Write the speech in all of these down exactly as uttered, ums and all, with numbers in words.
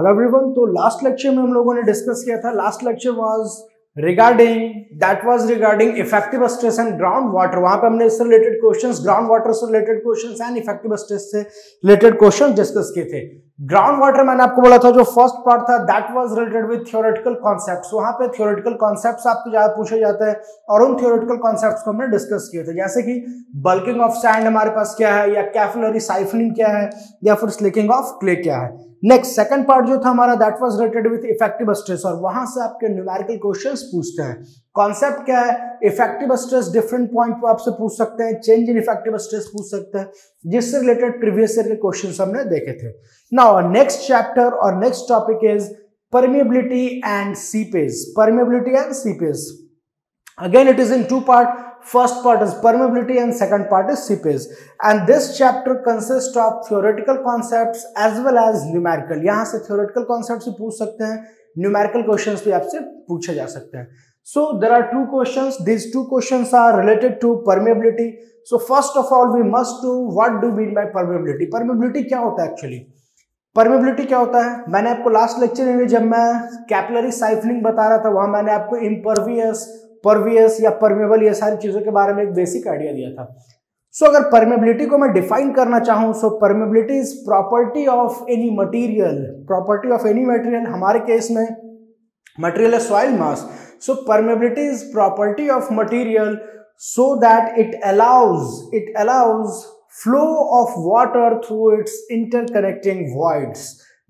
Hello everyone, so last lecture में हम लोगों ने discuss किया था. Last lecture was regarding that was regarding effective stress and ground water. वहाँ पे हमने इससे related questions, ground water से related questions and effective stress से related questions discuss किए थे. Ground water मैंने आपको बोला था जो first part था that was related with theoretical concepts. वहाँ पे theoretical concepts आपको ज़्यादा पूछे जाते हैं और उन theoretical concepts को हमने discuss किए थे. जैसे कि bulking of sand हमारे पास क्या है, या capillary siphoning क्या है, या फिर slicking of clay क्या है. नेक्स्ट सेकंड पार्ट जो था हमारा that was related with effective stress और वहां से आपके न्यूमेरिकल क्वेश्चंस पूछते हैं. कॉन्सेप्ट क्या है, इफेक्टिव स्ट्रेस डिफरेंट पॉइंट पे आपसे पूछ सकते हैं, चेंज इन इफेक्टिव स्ट्रेस पूछ सकते हैं, जिससे रिलेटेड प्रीवियस ईयर के क्वेश्चंस हमने देखे थे. नाउ नेक्स्ट चैप्टर और next topic is permeability and seepage. Permeability and seepage again it is in two part. First part is permeability and second part is seepage, and this chapter consists of theoretical concepts as well as numerical. yahan se theoretical concepts se pooch sakte hain, numerical questions bhi aapse puche ja sakte hain. So there are two questions. These two questions are related to permeability. So first of all we must do what do we mean by permeability. Permeability kya hota hai actually, permeability क्या होता है. मैंने आपको last lecture में जब मैं capillary siphoning बता रहा था वहां मैंने आपको इम्परवियस, परवियस या परमेबल ये सारी चीजों के बारे में एक बेसिक आइडिया दिया था. सो so, अगर परमेबिलिटी को मैं डिफाइन करना चाहूँ, so permeability is property of any material. Property of any material हमारे केस में मटेरियल है soil mass. So permeability is property of material so that it allows it allows flow of water through its interconnecting voids.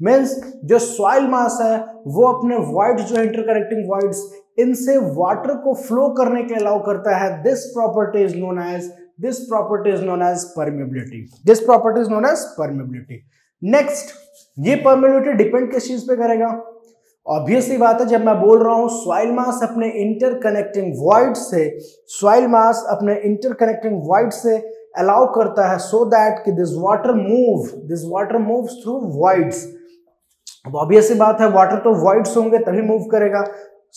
Means जो soil mass है वो अपने voids जो interconnecting voids इनसे water को फ्लो करने के अलाउ करता है. This property is known as this property is known as permeability. This property is known as permeability. Next, ये परमेबिलिटी डिपेंड किस चीज पे करेगा. ऑब्वियसली बात है जब मैं बोल रहा हूँ सॉइल मास अपने इंटरकनेक्टिंग वॉइड से सॉइल मास अपने इंटरकनेक्टिंग वॉइड से अलाउ करता है सो दैट कि this water move this water moves through voids. अब ऑब्वियसली बात है वाटर तो वॉइड्स होंगे तभी मूव करेगा.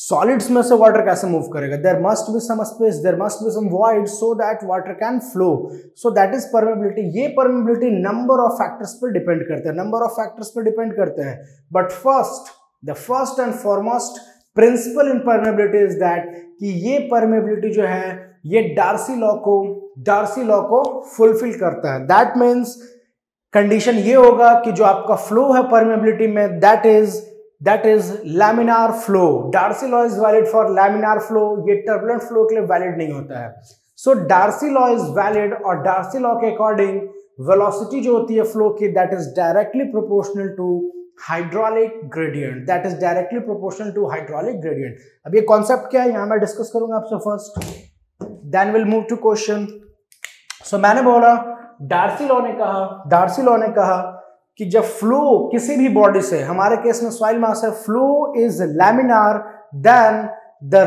सॉलिड्स में से वाटर कैसे मूव करेगा. There must be some space, there must be some void so that water can flow. So that is permeability. ये परमेबिलिटी नंबर ऑफ फैक्टर्स पर डिपेंड करते हैं नंबर ऑफ फैक्टर्स पर डिपेंड करते हैं but first the first and foremost principle in permeability is that कि ये permeability जो है ये डार्सी लॉ को डार्सी लॉ को फुलफिल करता है. दैट मीन्स कंडीशन ये होगा कि जो आपका फ्लो है परमेबिलिटी में that is that is laminar flow. Darcy law is valid for laminar flow. ये टर्बुलेंट फ्लो के लिए वैलिड नहीं होता है. So Darcy law is valid और डार्सी लॉ के अकॉर्डिंग वेलोसिटी जो होती है फ्लो की that is directly proportional to hydraulic gradient. That is directly proportional to hydraulic gradient. अब ये कॉन्सेप्ट क्या है यहाँ मैं डिस्कस करूंगा आपसे first, then will move to question. So मैंने बोला डार्सी लॉ ने कहा डार्सी लॉ ने कहा कि जब फ्लो किसी भी बॉडी से, हमारे केस में सॉइल मास है, flow is laminar then the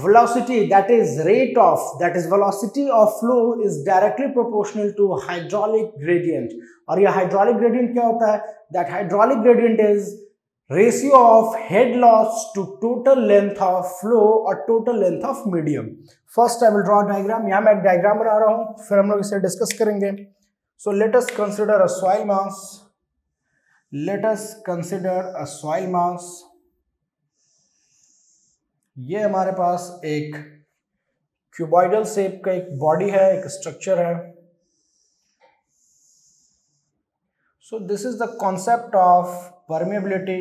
velocity that is rate of that is velocity of flow is directly proportional to hydraulic gradient. और ये हाइड्रोलिक ग्रेडियंट क्या होता है, that hydraulic gradient is ratio of head loss to total length of flow और total length of medium. First I will draw diagram. यहाँ मैं एक diagram बना रहा हूँ फिर हम लोग इसे डिस्कस करेंगे. So let us consider a soil mass let us consider a soil mass. ये हमारे पास एक क्यूबॉइडल शेप का एक बॉडी है, एक स्ट्रक्चर है. So this is the concept of permeability.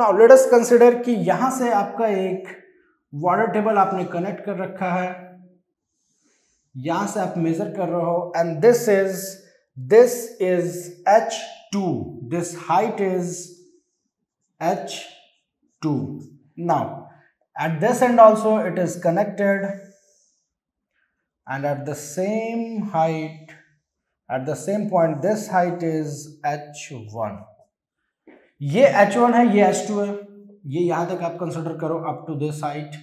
Now let us consider कि यहां से आपका एक water table आपने कनेक्ट कर रखा है, यहां से आप मेजर कर रहे हो and this is this is H two. This height is H two. Now at this end also it is connected and at the same height at the same point this height is H one. ये H one है, ये H two है. ये यहां तक आप consider करो up to this height.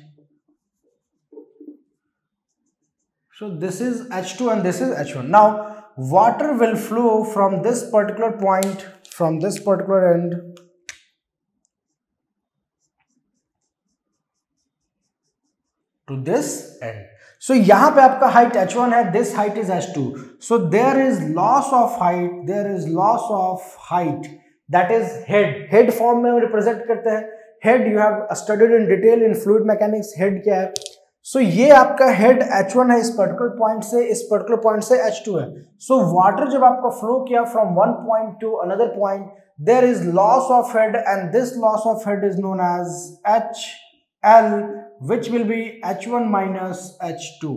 So this is H two and this is H one. Now water will flow from this particular point, from this particular end to this end. So यहाँ पे आपका height h one है, this height is h two. So there is loss of height, there is loss of height. That is head. Head form में हम represent करते हैं. Head you have studied in detail in fluid mechanics. Head क्या है? So ये आपका head h one है, इस particular point से इस particular point से h two है. So water जब आपका flow किया from one point to another point, there is loss of head, and this loss of head is known as H L, which will be H one minus H two.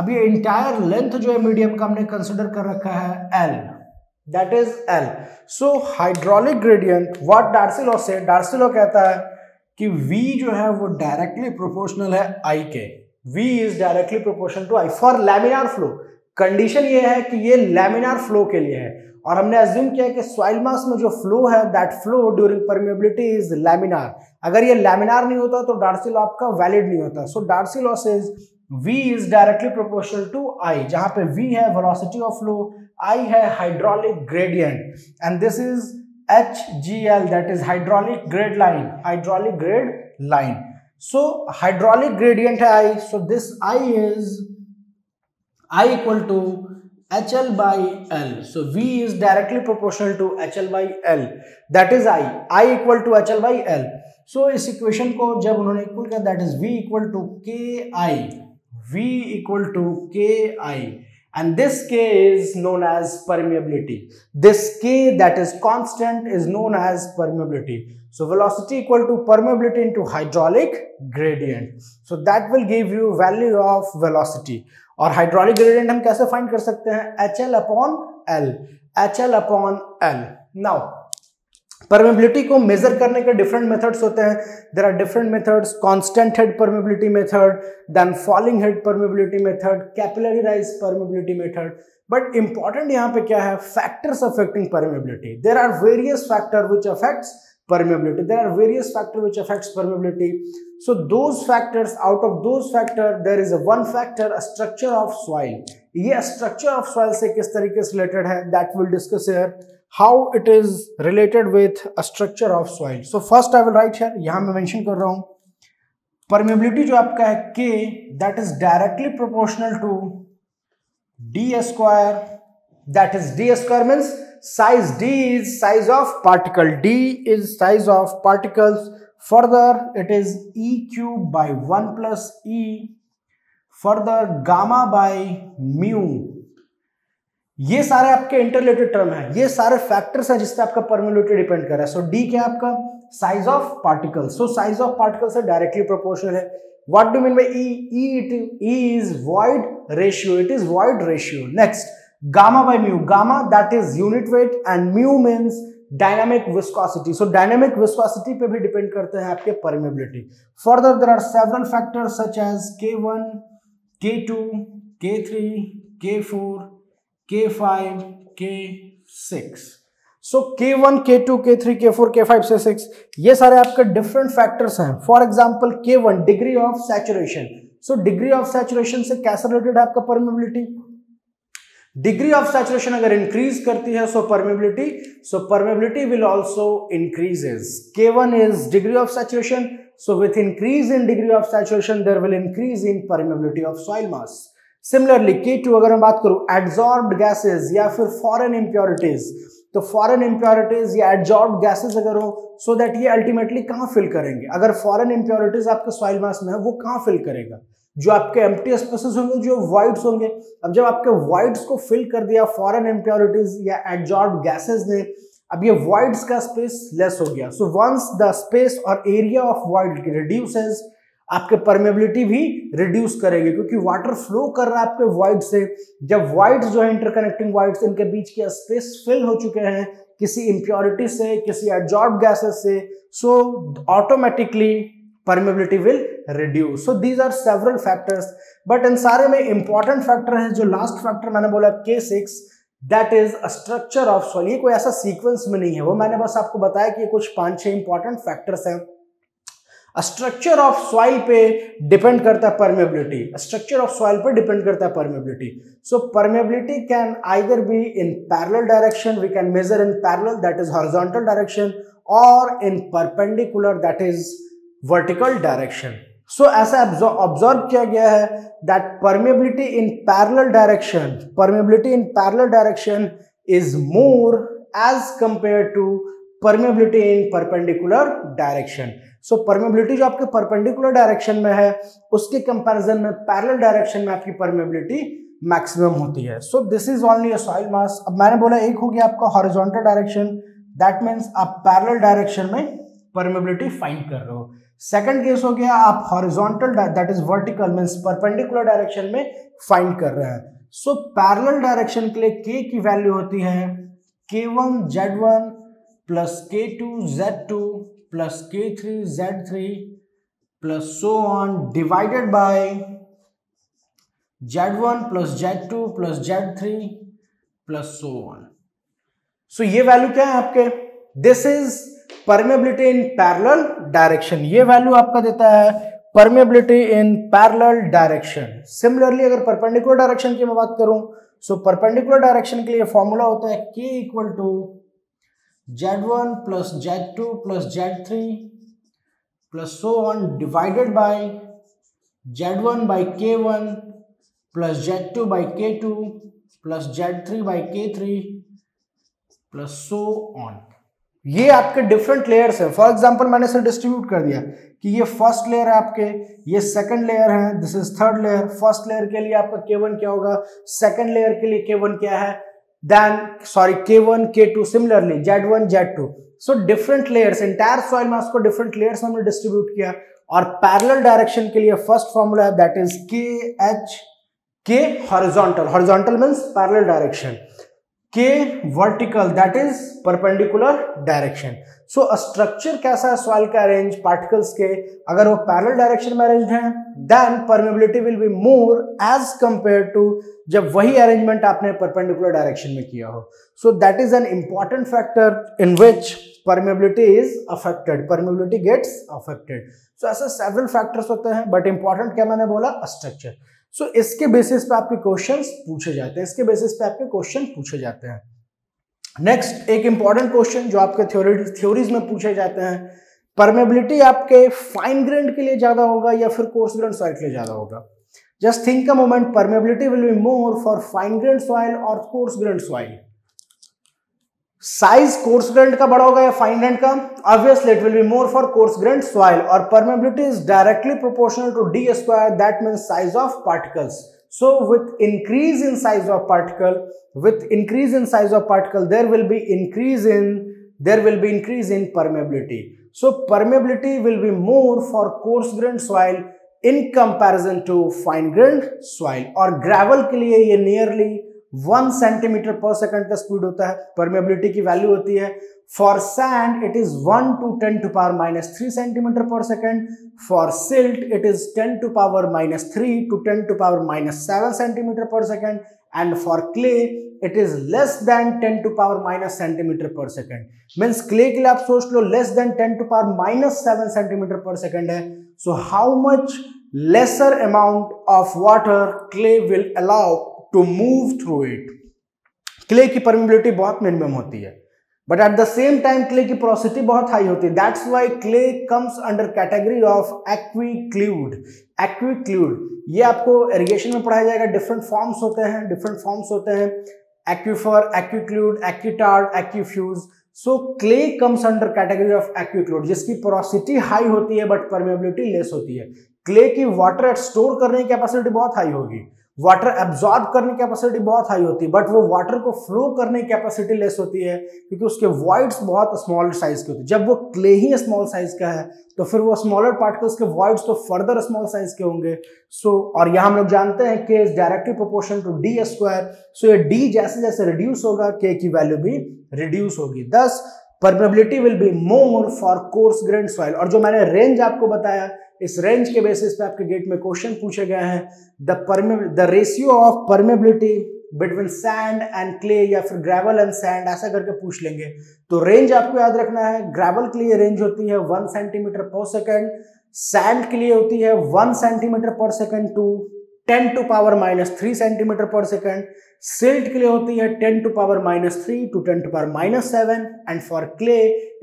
अब ये entire length जो है medium का हमने consider कर रखा है L, that is L. So hydraulic gradient, what Darcy law says, Darcy law कहता है कि V जो है वो directly proportional है I के. V is directly proportional to I for laminar flow. Condition ये है कि ये laminar flow के लिए है, और हमने assume किया कि soil mass में जो flow है, that flow during permeability is laminar. अगर ये laminar नहीं होता तो Darcy law आपका valid नहीं होता. So Darcy law says V is directly proportional to I, जहाँ पे V है velocity of flow, I है hydraulic gradient, and this is H G L, that is hydraulic grade line, hydraulic grade line. So hydraulic gradient है I, so this I is I equal to H L by L. So V is directly proportional to H L by L, that is I, I equal to H L by L. So इस equation को जब उन्होंने equal किया, that is V equal to K I, V equal to K I, and this K is known as permeability. This K that is constant is known as permeability. So velocity equal to permeability into hydraulic gradient. So that will give you value of velocity. और hydraulic gradient हम कैसे find कर सकते हैं? H L upon L, H L upon L. Now permeability को measure करने के different methods होते हैं. There are different methods: constant head permeability method, then falling head permeability method, capillary rise permeability method. But important यहाँ पे क्या है? Factors affecting permeability. There are various factors which affects permeability. There are various factors which affects permeability. So those factors, out of those factors, there is a one factor, a structure of soil. ये structure of soil से किस तरीके से related है? That we'll discuss here. How it is related with a structure of soil. So first I will write here. यहाँ मैं mention कर रहा हूँ. Permeability जो आपका है K, that is directly proportional to D square. That is D square means size. D is size of particle. D is size of particles. Further, it is E cube by one plus E. Further, gamma by mu. ये सारे आपके interrelated term हैं. ये सारे factors हैं जिससे आपका permeability depend कर रहा है. So D क्या है आपका? Size of particles. So size of particles से directly proportional है. What do you mean by E? E, E is void ratio. It is void ratio. Next, gamma by mu. Gamma that is unit weight, and mu means dynamic viscosity. So dynamic viscosity पे भी depend करते हैं आपके permeability. Further, there are several factors such as K one, K two, K three, K four, K five, K six. So K one, K two, K three, K four, K five से six, ये सारे आपके different factors हैं. For example, K one degree of saturation. So degree of saturation से कैसे related है आपका permeability? Degree of saturation अगर increase करती है, so permeability, so permeability will also increases. K one is degree of saturation, so with increase in degree of saturation there will increase in permeability of soil mass. Similarly K two अगर मैं बात करूँ adsorbed gases या फिर foreign impurities, तो foreign impurities या adsorbed gases अगर हो, so that ये ultimately कहाँ fill करेंगे? अगर foreign impurities आपके soil mass में है, वो कहाँ fill करेगा? जो आपके empty spaces होंगे, जो voids होंगे. अब जब आपके voids को fill कर दिया foreign impurities या adsorbed gases ने, अब ये voids का space less हो गया. So once the space or area of void reduces, आपके permeability भी reduce करेगी, क्योंकि water flow कर रहा है आपके void से. जब voids जो है interconnecting voids, इनके बीच के space fill हो चुके हैं किसी impurity से, किसी adsorbed gases से, so automatically permeability will reduce. So these are several factors, but in सारे में important factor है जो last factor मैंने बोला K six, that is a structure of soil. ये कोई ऐसा sequence में नहीं है, वो मैंने बस आपको बताया कि कुछ पांच छह important factors हैं. A structure of soil पे depend करता है permeability. A structure of soil पे depend करता है permeability. So permeability can either be in parallel direction, we can measure in parallel, that is horizontal direction, or in perpendicular, that is vertical direction. So so, ऐसा observe किया गया है that permeability in parallel direction permeability in parallel direction is more as compare to permeability in perpendicular direction. So permeability जो आपके perpendicular direction में है उसके comparison में पैरेलल डायरेक्शन में आपकी परमिएबिलिटी मैक्सिमम होती है। So this is only a soil mass. अब मैंने बोला एक हो गया आपका हॉरिजॉन्टल डायरेक्शन, दैट मीन्स आप पैरेलल डायरेक्शन में परमेबिलिटी फाइंड कर रहे हो। सेकंड केस हो गया आप horizontal that is vertical means perpendicular direction में फाइंड कर रहे हैं। सो पैरेलल डायरेक्शन के लिए के की वैल्यू होती है K one Z one plus K two Z two plus K three Z three plus so on divided by Z one plus Z two plus Z three plus so on. So ये value क्या है आपके, this is permeability in parallel direction. ये value आपका देता है permeability in parallel direction. Similarly अगर perpendicular direction की मैं बात करूं, सो परपेंडिकुलर डायरेक्शन के लिए फॉर्मूला होता है K equal to Z one plus Z two plus Z three plus so on divided by Z one by K one plus Z two by K two plus Z three by K three plus so on. ये आपके different layers हैं। For example मैंने इसे distribute कर दिया कि ये first layer है आपके, ये सेकंड लेयर है, this is third layer. First layer के लिए आपका के वन क्या होगा, सेकंड लेयर के लिए के वन क्या है, then sorry K one K two, similarly Z one Z two. So different layers, entire soil mass को डिफरेंट लेयर्स में हमने डिस्ट्रीब्यूट किया। और पैरेलल डायरेक्शन के लिए फर्स्ट फॉर्मूला है that is K H K horizontal, horizontal means parallel direction, K vertical that is perpendicular direction. So structure कैसा है सॉइल का, अरेंज पार्टिकल्स के अगर वो पैरेलल डायरेक्शन में अरेंज्ड हैं then permeability will be more as compare to जब वही अरेंजमेंट आपने परपेंडिकुलर डायरेक्शन में किया हो। So that is an important factor in which permeability is affected, permeability gets affected. So ऐसे सेवरल फैक्टर्स होते हैं बट इंपॉर्टेंट क्या मैंने बोला, स्ट्रक्चर। सो so, इसके बेसिस पे आपके क्वेश्चंस पूछे जाते हैं, इसके बेसिस पे आपके क्वेश्चन पूछे जाते हैं। नेक्स्ट एक इंपॉर्टेंट क्वेश्चन जो आपके थ्योरी थ्योरीज में पूछे जाते हैं, परमेबिलिटी आपके फाइन ग्रेन के लिए ज्यादा होगा या फिर कोर्स ग्रेन सॉइल के लिए ज्यादा होगा। Just think a moment, permeability will be more for fine grain soil और coarse grain soil. Size coarse grain का बड़ा होगा या फाइन ग्रेन का, obviously it will be more for coarse grain soil. और permeability is directly proportional to D square that means size of particles. So with increase in size of particle with increase in size of particle there will be increase in their will be increase in permeability. So permeability will be more for coarse grain soil in comparison to fine grain soil. और gravel के लिए ये nearly one centimetre per second का speed होता है, permeability की value होती है। For sand it is one to ten to power minus three centimetre per second, for silt it is ten to power minus three to ten to power minus seven centimetre per second, and for clay it is less than ten to power minus centimetre per second. Means clay के लिए आप सोच लो less than ten to power minus seven centimetre per second है। So how much lesser amount of water clay will allow to move through it. Clay की permeability बहुत minimum होती है but at the same time clay की porosity बहुत high होती है। That's why clay comes under category of aquiclude. Aquiclude ये आपको इरिगेशन में पढ़ाया जाएगा, डिफरेंट फॉर्म्स होते हैं, डिफरेंट फॉर्म्स होते हैं aquifer, aquiclude, aquitard, aquifuge. So clay comes under category of aquiclude जिसकी पोरोसिटी हाई होती है बट परमेबिलिटी लेस होती है। क्ले की वाटर स्टोर करने की कैपेसिटी बहुत हाई होगी, वाटर एब्जॉर्ब करने की कैपेसिटी बहुत हाई होती है बट वो वाटर को फ्लो करने की कैपेसिटी लेस होती है क्योंकि उसके वॉइड्स बहुत स्मॉल साइज के होते हैं। जब वो क्ले ही स्मॉल साइज का है तो फिर वो स्मॉलर पार्टिकल्स के वॉइड्स तो फर्दर स्मॉल साइज के होंगे। सो so, और यहाँ हम लोग जानते हैं K is directly proportional to D square. So ये डी जैसे जैसे रिड्यूस होगा के की वैल्यू भी रिड्यूस होगी। Thus permeability will be more for coarse grain soil. और जो मैंने रेंज आपको बताया इस रेंज के बेसिस पे आपके गेट में क्वेश्चन पूछे गए हैं। The permeability the ratio of permeability between sand and clay या फिर ग्रेवल एंड सैंड ऐसा करके पूछ लेंगे। तो रेंज आपको याद रखना है, ग्रेवल के लिए रेंज होती है one centimetre per second, sand के लिए होती है one centimetre per second to ten to power minus three centimetre per second. Silt के लिए होती है ten to power minus three to ten to power minus seven and for clay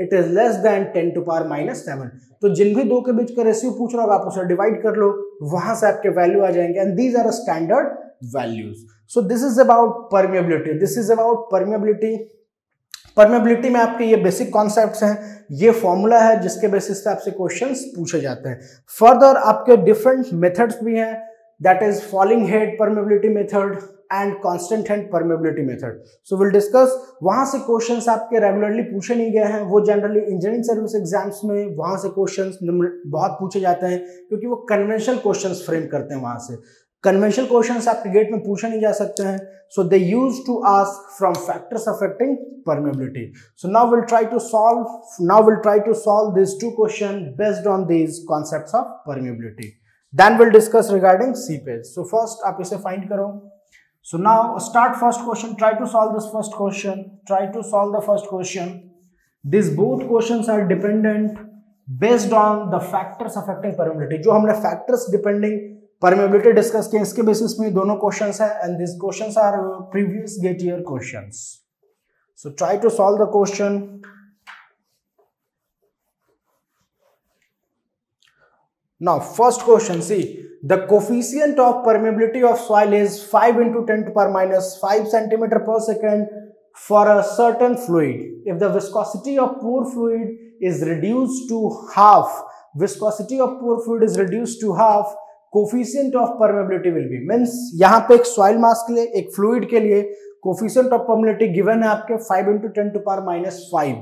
it is less than ten to power minus seven. तो जिन भी दो के बीच का रेशियो पूछ रहा होगा आप उसे डिवाइड कर लो, वहां से आपके वैल्यू आ जाएंगे and these are standard values. So this is about permeability, this is about permeability. Permeability में आपके ये बेसिक कॉन्सेप्ट्स हैं, ये फॉर्मूला है जिसके बेसिस पे आपसे क्वेश्चंस पूछे जाते हैं। फर्दर आपके डिफरेंट मेथड्स भी हैं, that is falling head permeability method and constant head permeability method. So will discuss. वहां से क्वेश्चंस आपके रेगुलरली पूछे नहीं गए हैं, वो जनरली इंजीनियरिंग सर्विस एग्जाम्स में वहां से क्वेश्चंस बहुत पूछे जाते हैं क्योंकि वो कन्वेंशनल क्वेश्चंस फ्रेम करते हैं। वहां से कन्वेंशनल क्वेश्चंस आपके गेट में पूछे नहीं जा सकते हैं। So they use to ask from factors affecting permeability. So now will try to solve now will try to solve this two question based on these concepts of permeability. Then will discuss regarding seepage. So first आप इसे find करो। So now start first question, try to solve this first question, try to solve the first question. This both questions are dependent based on the factors affecting permeability. जो हमने factors depending permeability discuss किए इसके basis में दोनों questions हैं and this questions are previous GATE year questions. So try to solve the question. Now first question, see the coefficient of permeability of soil is five into ten to power minus five centimetre per second for a certain fluid if the viscosity of poor fluid is reduced to half viscosity of poor fluid is reduced to half coefficient of permeability will be. Means यहाँ पे एक soil मास के लिए, एक fluid के लिए coefficient of permeability given है आपके five into ten to power minus five.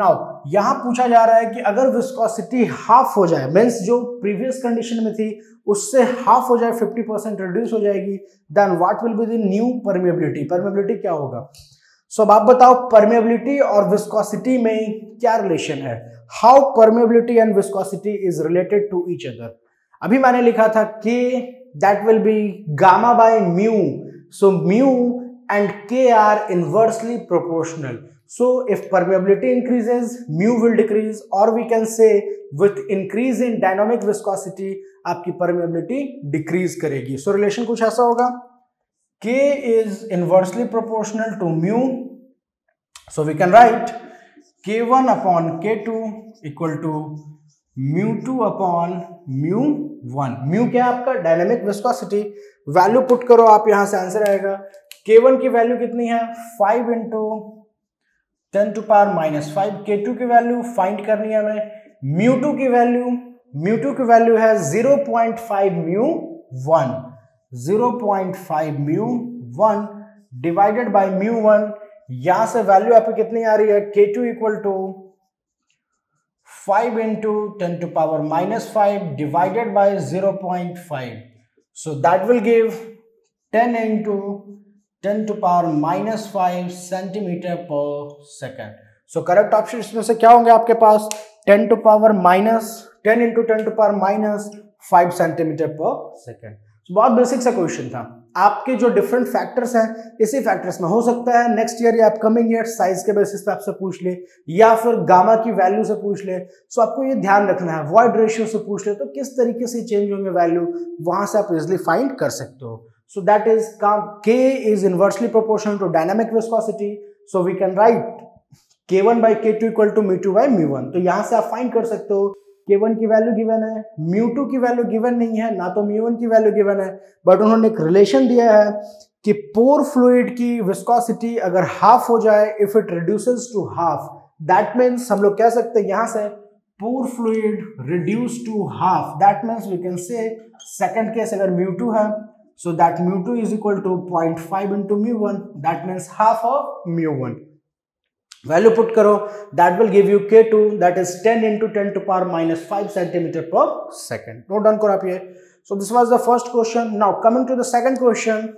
Now यहाँ पूछा जा रहा है कि अगर विस्कोसिटी हाफ हो जाए, मीन्स जो प्रीवियस कंडीशन में थी उससे हाफ हो जाए, फिफ्टी परसेंट रिड्यूस हो जाएगी, then what will be the new permeability, permeability क्या होगा। सो अब आप बताओ परमेबिलिटी और विस्कोसिटी में क्या रिलेशन है, how permeability and viscosity is related to each other. अभी मैंने लिखा था K that will be gamma by mu, so mu and K are inversely proportional, so if permeability increases mu will decrease, or we can say with increase in dynamic viscosity आपकी permeability decrease करेगी। so relation कुछ ऐसा होगा K is inversely proportional to mu, so we can write K one upon K two equal to mu two upon mu one. Mu क्या है आपका dynamic viscosity, value put करो आप, यहां से आंसर आएगा K वन की वैल्यू कितनी है five into ten to power minus five, K two की वैल्यू फाइंड करनी है हमें, म्यू टू की वैल्यू म्यू टू की वैल्यू है zero point five mu one zero point five mu one divided by mu one. यहां से value आपकी कितनी आ रही है K two equal to five into ten to power minus five divided by zero point five, so that will give ten into ten to power minus five centimeter per second. So correct option इसमें से क्या होंगे आपके पास ten to power minus ten into ten to power minus five centimeter per second। So बहुत basic सा question था। आपके जो डिफरेंट फैक्टर्स हैं इसी फैक्टर्स में हो सकता है नेक्स्ट ईयर या अपकमिंग ईयर साइज के बेसिस पे आपसे पूछ ले या फिर गामा की वैल्यू से पूछ ले। सो आपको ये ध्यान रखना है, वॉइड रेशियो से पूछ ले तो किस तरीके से चेंज होंगे वैल्यू, वहां से आप इजिली फाइंड कर सकते हो। So that is K is inversely proportional to dynamic viscosity, so we can write K one by K two equal to mu two by mu one. तो यहाँ से आप फाइंड कर सकते हो K वन की वैल्यू गिवन है, mu two की वैल्यू गिवन नहीं है, ना तो म्यू वन की वैल्यू गिवन है, बट उन्होंने एक रिलेशन दिया है कि पोर फ्लूइड की विस्कोसिटी अगर हाफ हो जाए, if it reduces to half, that means हम लोग कह सकते हैं यहाँ से pore fluid reduce to half, that means we can say second case अगर म्यू टू है, so that mu two is equal to point five into mu one, that means half of mu one. Value put करो, that will give you K two, that is ten into ten to power minus five centimetre per second. Note down करो आप ये। So this was the first question. Now coming to the second question,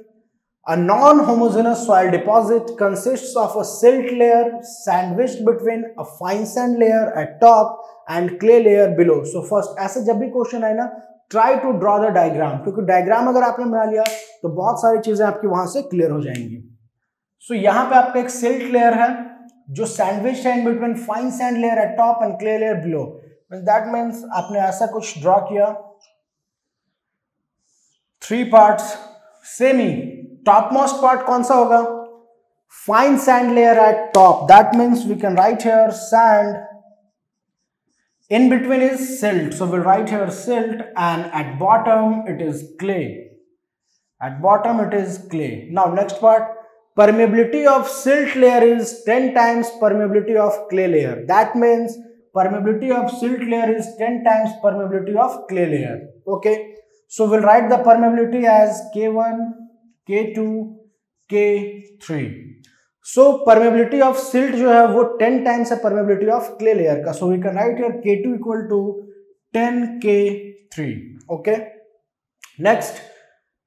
a non homogeneous soil deposit consists of a silt layer sandwiched between a fine sand layer at top and clay layer below. So first ऐसे जब भी question आए ना try to draw the diagram, क्योंकि diagram अगर आपने बना लिया तो बहुत सारी चीजें आपकी वहां से क्लियर हो जाएंगी। सो so, यहाँ पे आपका एक सिल्ट लेयर है जो सैंडविच है in between fine sand layer at top and clay layer below, that means आपने ऐसा कुछ ड्रॉ किया। Three parts semi, topmost part कौन सा होगा? Fine sand layer at top, that means we can write here sand, in between is silt, so we'll write here silt, and at bottom it is clay, at bottom it is clay. Now next part, permeability of silt layer is ten times permeability of clay layer, that means permeability of silt layer is ten times permeability of clay layer. Okay, so we'll write the permeability as K one K two K three. So permeability of silt जो है वो ten times है permeability of clay layer का, so we can write here K two equal to ten K three. Okay, next,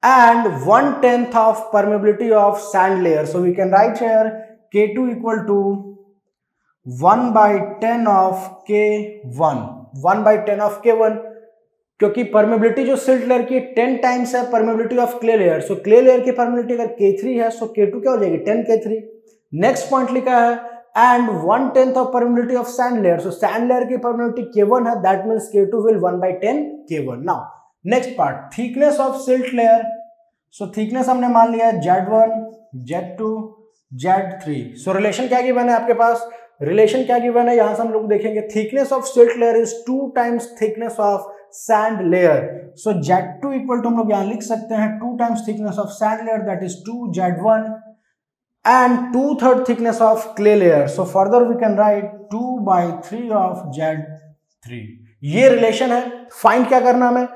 and one tenth of permeability of sand layer, so we can write here K two equal to one by ten of K one, one by ten of K one, क्योंकि permeability जो silt layer की ten times है permeability of clay layer, so clay layer की permeability अगर K three है so K two क्या हो जाएगी? Ten K three. Next point लिखा है and one tenth of permeability of sand layer, so sand layer की परमेबिलिटी K वन है, that means K two will one by ten K one. Now next part, thickness of silt layer, so thickness हमने मान लिया है Z one Z to Z three. So relation क्या given है आपके पास? Relation क्या given है यहाँ से हम लोग देखेंगे. Thickness of silt layer is two times thickness of sand layer, so Z two equal to हम लोग यहाँ लिख सकते हैं two times thickness of sand layer, that is two Z one, and two third thickness of clay layer, so further we can write two by three of Z three. ये relation है. find क्या करना हमें?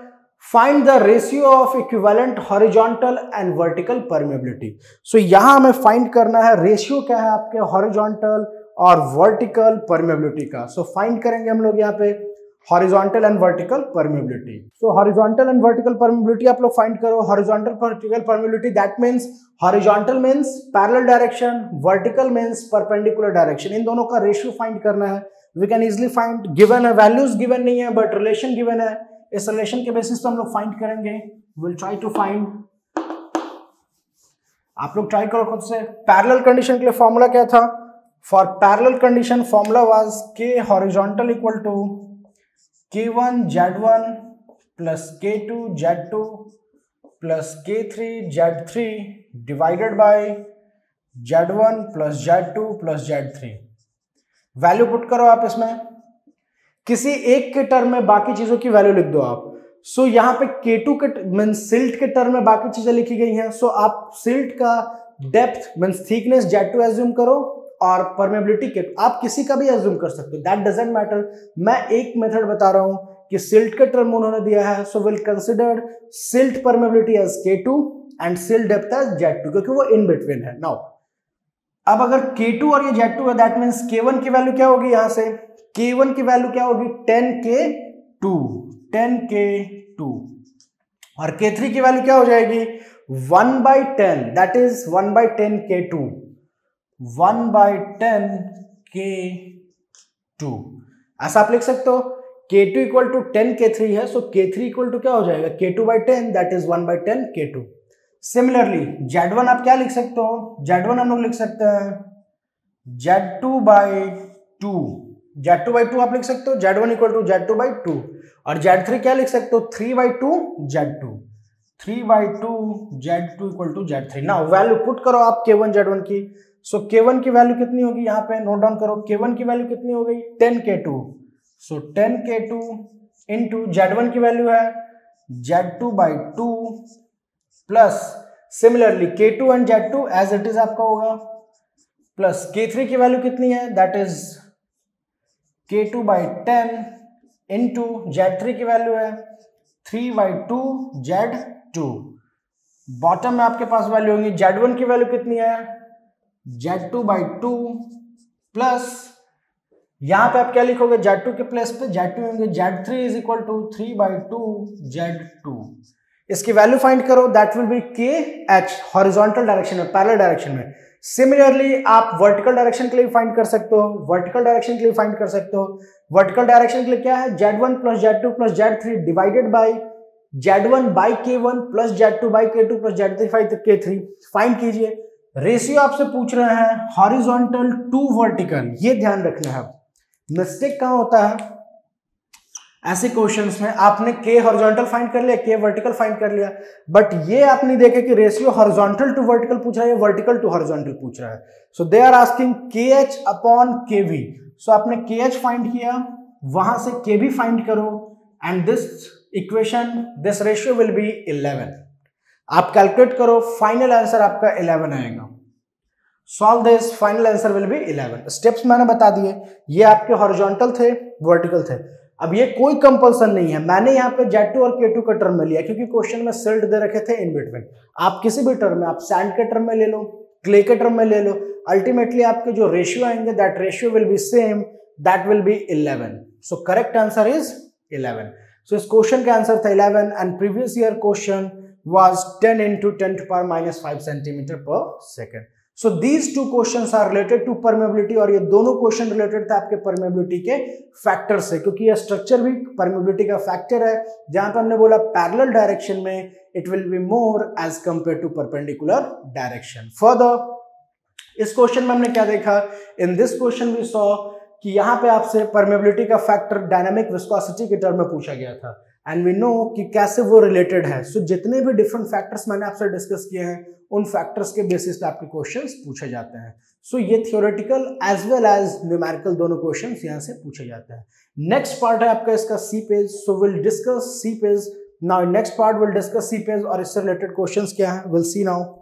find the ratio of equivalent horizontal and vertical permeability. so यहाँ हमें find करना है ratio क्या है आपके horizontal और vertical permeability का, so find करेंगे हम लोग यहाँ पे horizontal and vertical permeability. so horizontal and vertical permeability आप लोग find करो. horizontal vertical permeability that means horizontal means parallel direction, vertical means perpendicular direction. इन दोनों का ratio find करना है. we can easily find, given है, values given नहीं है but relation given है. इस relation के basis पे हम लोग find करेंगे. we'll try to find, आप लोग try करो खुद से. parallel condition के लिए फॉर्मूला क्या था? for parallel condition formula was K horizontal equal to K one Z one plus K two Z two plus K three Z three divided by Z one plus Z two plus Z three. Value put करो आप इसमें, किसी एक के term में बाकी चीजों की वैल्यू लिख दो आप. सो so, यहाँ पे K टू के मीन सिल्ट के टर्म में बाकी चीजें लिखी गई हैं, सो so, आप सिल्ट का depth mean thickness Z two assume करो और परमेबिलिटी के आप किसी का भी एज्यूम कर सकते हो, दैट डजेंट मैटर. मैं एक मेथड बता रहा हूं कि सिल्ट के टर्म उन्होंने दिया है, so will consider silt permeability as K two and silt depth as Z two, क्योंकि वो इन बिटवीन है. नाउ अब अगर K टू और ये Z टू है दैट मींस K वन की वैल्यू क्या होगी? यहां से K वन की वैल्यू क्या होगी? टेन K टू और K थ्री की वैल्यू क्या हो जाएगी? One by ten, that is one by ten K two, one by ten K two. ऐसा आप लिख सकते हो. K two equal to ten K three है, so K three equal to क्या हो जाएगा? K two by ten, that is one by ten K two. Similarly Z one आप क्या लिख सकते हो? Z वन हम लोग लिख सकते हैं Z two by two, Z two by two आप लिख सकते हो. Z one equal to Z two by two और Z थ्री क्या लिख सकते हो? Three by two Z two, three by two Z two equal to Z three. Now value put करो आप K वन Z वन की, so so, K one की value कितनी होगी? यहाँ पे नोट डाउन करो. K वन की वैल्यू कितनी हो गई? Ten K two, so ten K two into Z one की वैल्यू है Z two by two plus similarly K two and Z two as it is आपका होगा, प्लस K थ्री की value कितनी है? That is K two by ten into Z three की value है three by two Z two. Bottom में आपके पास वैल्यू होंगी. Z वन की वैल्यू कितनी है? Z two by two plus यहाँ पे आप क्या लिखोगे? Z टू के प्लेस पे Z टू होंगे. Z three is equal to three by two Z two. इसकी वैल्यू फाइंड करो, that will be K H horizontal direction में, पैरेलल डायरेक्शन में. सिमिलरली आप वर्टिकल डायरेक्शन के लिए फाइंड कर सकते हो, वर्टिकल डायरेक्शन के लिए फाइंड कर सकते हो. वर्टिकल डायरेक्शन के लिए क्या है? Z one plus Z two plus Z three divided by Z one by K one plus Z two by K two plus Z three by K three. Find कीजिए. Ratio आपसे पूछ रहे हैं horizontal to vertical, ये ध्यान रखना है. Mistake कहाँ होता है? ऐसे क्वेश्चंस में आपने के हॉरिजॉन्टल फाइंड कर लिया, के वर्टिकल फाइंड कर लिया, बट ये आप नहीं देखे कि रेशियो हॉरिजॉन्टल टू वर्टिकल पूछ रहा है या वर्टिकल टू हॉरिजॉन्टल पूछ रहा है। So they are asking K H upon K V. So आपने के एच फाइंड किया, वहां से के वी फाइंड करो and this equation this ratio will be eleven. आप कैलकुलेट करो, फाइनल आंसर आपका इलेवन आएगा। Solve this, final answer will be eleven. Steps मैंने बता दिए, ये आपके हॉरिजॉन्टल थे, वर्टिकल थे। अब ये कोई कंपल्सन नहीं है, मैंने यहाँ पे Z टू और K टू का टर्म में लिया क्योंकि क्वेश्चन में सिल्ट दे रखे थे इन बिटवीन। आप किसी भी टर्म में, आप सैंड के टर्म में ले लो, क्ले के टर्म में ले लो, अल्टीमेटली आपके जो रेशियो आएंगे that ratio will be same, that will be eleven. So correct answer is eleven. So इस क्वेश्चन का आंसर था eleven and previous year question was ten into ten to power minus five centimetre per second. So these two questions are related to permeability और ये दोनों question related थे आपके permeability के factor से, क्योंकि ये स्ट्रक्चर भी परमेबिलिटी का फैक्टर है। जहां पर हमने बोला पैरेलल डायरेक्शन में it will be more as compare to perpendicular direction. Further इस क्वेश्चन में हमने क्या देखा, in this question we saw कि यहाँ पे आपसे परमेबिलिटी का फैक्टर डायनामिक विस्कोसिटी के टर्म में पूछा गया था एंड वी नो कि कैसे वो रिलेटेड है। सो so, जितने भी डिफरेंट फैक्टर्स मैंने आपसे डिस्कस किए हैं उन फैक्टर्स के बेसिस पे आपके क्वेश्चंस पूछे जाते हैं। सो so, ये theoretical as well as numerical दोनों क्वेश्चंस यहाँ से पूछे जाते हैं। नेक्स्ट पार्ट है आपका इसका seepage, so will discuss seepage now. Next part will discuss seepage और इससे रिलेटेड क्वेश्चंस क्या है, विल सी नाउ।